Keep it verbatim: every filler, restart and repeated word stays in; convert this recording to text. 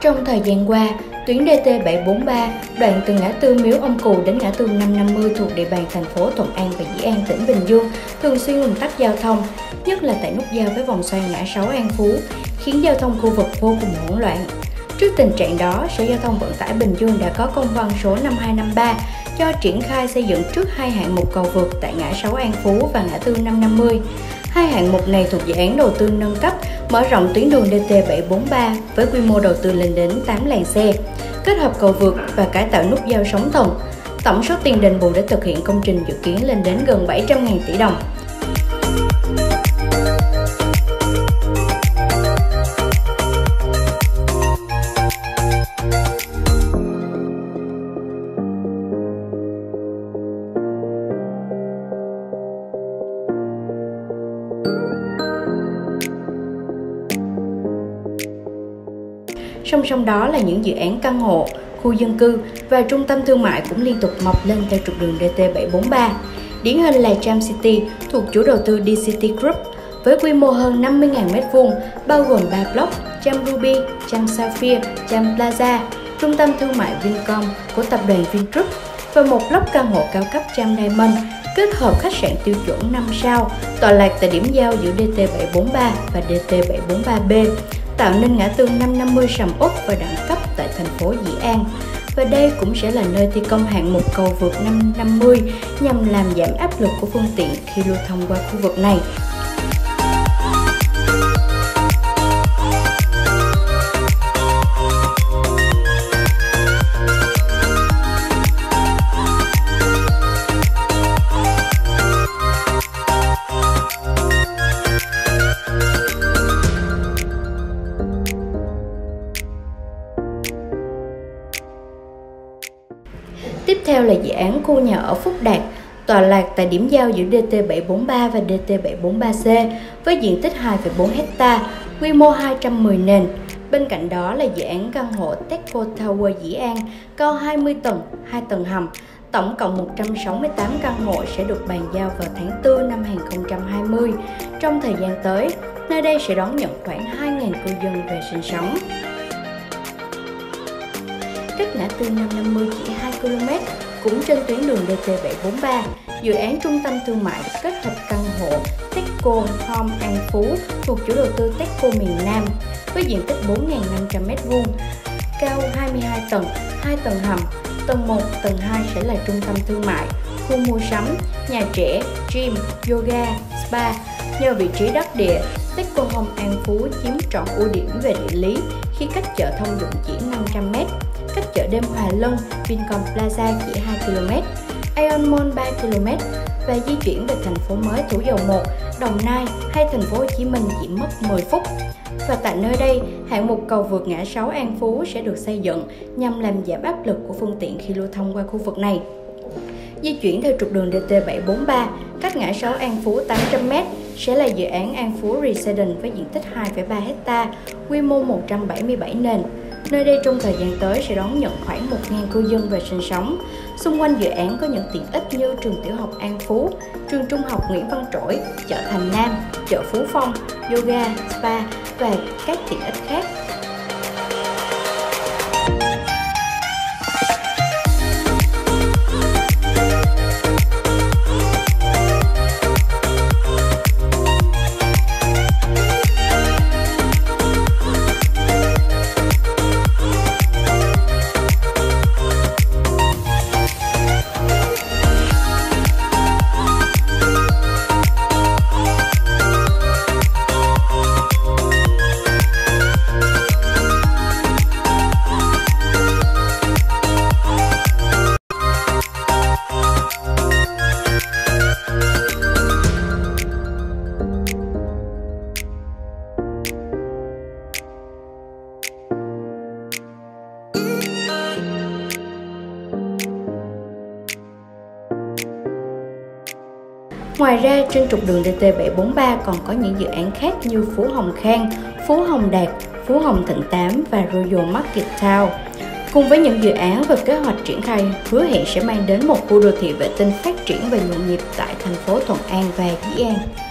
Trong thời gian qua, tuyến D T bảy bốn ba đoạn từ ngã tư Miếu Ông Cù đến ngã tư năm trăm năm mươi thuộc địa bàn thành phố Thuận An và Dĩ An, tỉnh Bình Dương thường xuyên ùn tắc giao thông, nhất là tại nút giao với vòng xoay ngã sáu An Phú, khiến giao thông khu vực vô cùng hỗn loạn. Trước tình trạng đó, Sở Giao thông Vận tải Bình Dương đã có công văn số năm hai năm ba cho triển khai xây dựng trước hai hạng mục cầu vượt tại ngã sáu An Phú và ngã tư năm trăm năm mươi. Hai hạng mục này thuộc dự án đầu tư nâng cấp, mở rộng tuyến đường D T bảy bốn ba với quy mô đầu tư lên đến tám làn xe, kết hợp cầu vượt và cải tạo nút giao Sóng Thần. Tổng số tiền đền bù để thực hiện công trình dự kiến lên đến gần bảy trăm nghìn tỷ đồng. Song song đó là những dự án căn hộ, khu dân cư và trung tâm thương mại cũng liên tục mọc lên theo trục đường D T bảy bốn ba. Điển hình là Charm City thuộc chủ đầu tư D C T Group với quy mô hơn năm mươi nghìn mét vuông, bao gồm ba block Charm Ruby, Charm Sapphire, Charm Plaza, trung tâm thương mại Vincom của tập đoàn VinGroup và một block căn hộ cao cấp Charm Diamond kết hợp khách sạn tiêu chuẩn năm sao tọa lạc tại điểm giao giữa D T bảy bốn ba và D T bảy bốn ba B. Tạo nên ngã tư năm trăm năm mươi sầm uất và đẳng cấp tại thành phố Dĩ An. Và đây cũng sẽ là nơi thi công hạng mục cầu vượt năm trăm năm mươi nhằm làm giảm áp lực của phương tiện khi lưu thông qua khu vực này. Tiếp theo là dự án khu nhà ở Phúc Đạt, tọa lạc tại điểm giao giữa D T bảy bốn ba và D T bảy bốn ba C với diện tích hai phẩy bốn héc ta, quy mô hai trăm mười nền. Bên cạnh đó là dự án căn hộ Tecco Tower Dĩ An, cao hai mươi tầng, hai tầng hầm. Tổng cộng một trăm sáu mươi tám căn hộ sẽ được bàn giao vào tháng tư năm hai nghìn không trăm hai mươi. Trong thời gian tới, nơi đây sẽ đón nhận khoảng hai nghìn cư dân về sinh sống. Cách ngã tư năm trăm năm mươi chỉ hai ki lô mét, cũng trên tuyến đường D T bảy bốn ba, dự án trung tâm thương mại kết hợp căn hộ Tecco Home An Phú thuộc chủ đầu tư Tecco miền Nam với diện tích bốn nghìn năm trăm mét vuông, cao hai mươi hai tầng, hai tầng hầm. Tầng một, tầng hai sẽ là trung tâm thương mại, khu mua sắm, nhà trẻ, gym, yoga, spa. Nhờ vị trí đắc địa, Tecco Home An Phú chiếm trọn ưu điểm về địa lý khi cách chợ Thông Dụng chỉ năm trăm mét, cách chợ đêm Hòa Lân, Vincom Plaza chỉ hai ki lô mét, Aeon Mall ba ki lô mét và di chuyển về thành phố mới Thủ Dầu Một, Đồng Nai hay thành phố Hồ Chí Minh chỉ mất mười phút. Và tại nơi đây, hạng mục cầu vượt ngã sáu An Phú sẽ được xây dựng nhằm làm giảm áp lực của phương tiện khi lưu thông qua khu vực này. Di chuyển theo trục đường D T bảy bốn ba, cách ngã sáu An Phú tám trăm mét sẽ là dự án An Phú Residence với diện tích hai phẩy ba héc ta, quy mô một trăm bảy mươi bảy nền. Nơi đây trong thời gian tới sẽ đón nhận khoảng một nghìn cư dân về sinh sống. Xung quanh dự án có những tiện ích như trường tiểu học An Phú, trường trung học Nguyễn Văn Trỗi, chợ Thành Nam, chợ Phú Phong, yoga, spa và các tiện ích khác. Ngoài ra, trên trục đường D T bảy bốn ba còn có những dự án khác như Phú Hồng Khang, Phú Hồng Đạt, Phú Hồng Thịnh Tám và Royal Market Town. Cùng với những dự án và kế hoạch triển khai hứa hẹn sẽ mang đến một khu đô thị vệ tinh phát triển và nhộn nhịp tại thành phố Thuận An và Dĩ An.